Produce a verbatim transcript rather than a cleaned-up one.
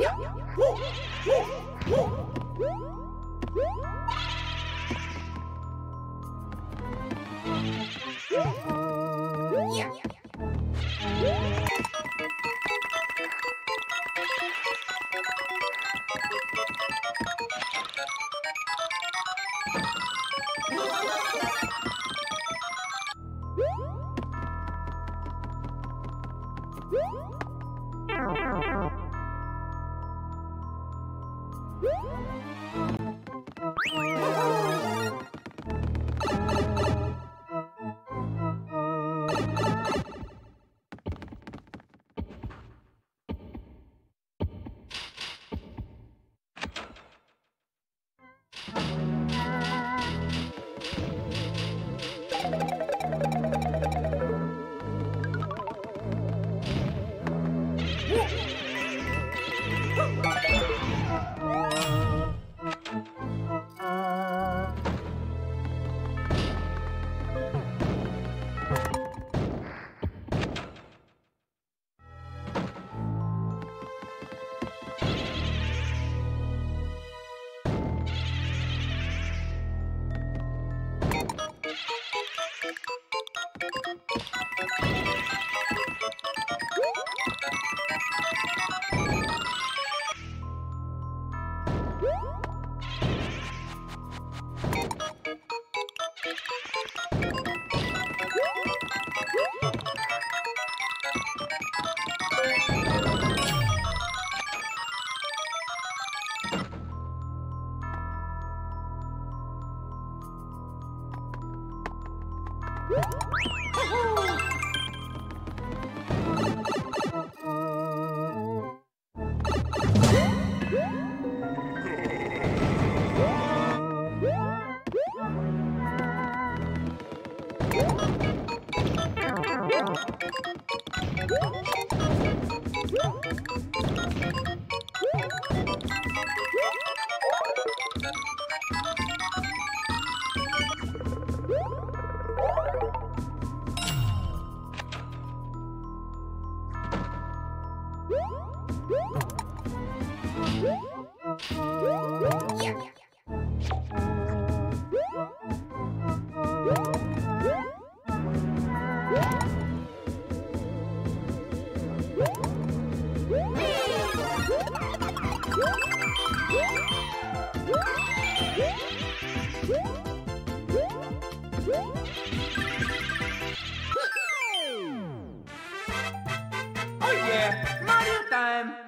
Oh yeah, Mario time!